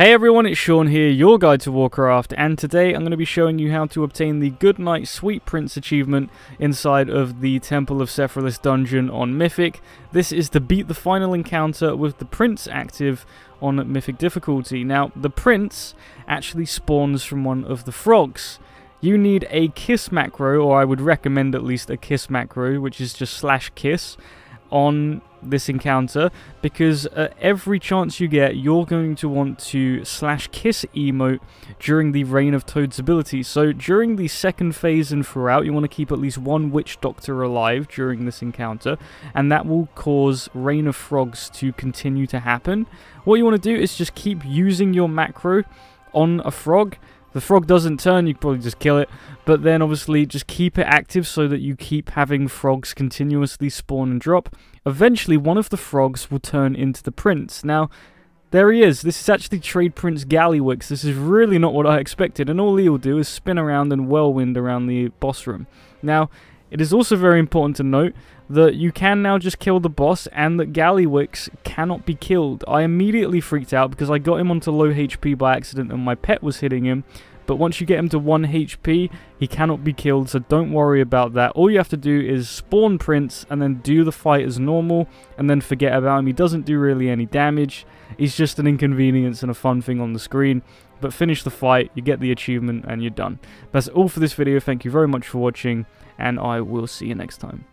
Hey everyone, it's Sean here, your guide to Warcraft, and today I'm going to be showing you how to obtain the Good Night Sweet Prince achievement inside of the Temple of Sethraliss dungeon on Mythic. This is to beat the final encounter with the Prince active on Mythic difficulty. Now, the Prince actually spawns from one of the frogs. You need a kiss macro, or I would recommend at least a kiss macro, which is just /kiss, on this encounter, because every chance you get you're going to want to /kiss emote during the Reign of Toad's ability. So during the second phase and throughout, you want to keep at least one witch doctor alive during this encounter, and that will cause Reign of Frogs to continue to happen. What you want to do is just keep using your macro on a frog. The frog doesn't turn, you can probably just kill it, but then obviously just keep it active so that you keep having frogs continuously spawn and drop. Eventually one of the frogs will turn into the Prince. Now, there he is. This is actually Trade Prince Gallywix. This is really not what I expected, and all he'll do is spin around and whirlwind around the boss room. Now, it is also very important to note that you can now just kill the boss and that Gallywix cannot be killed. I immediately freaked out because I got him onto low HP by accident and my pet was hitting him. But once you get him to 1 HP, he cannot be killed, so don't worry about that. All you have to do is spawn Prince and then do the fight as normal and then forget about him. He doesn't do really any damage. He's just an inconvenience and a fun thing on the screen. But finish the fight, you get the achievement, and you're done. That's all for this video. Thank you very much for watching, and I will see you next time.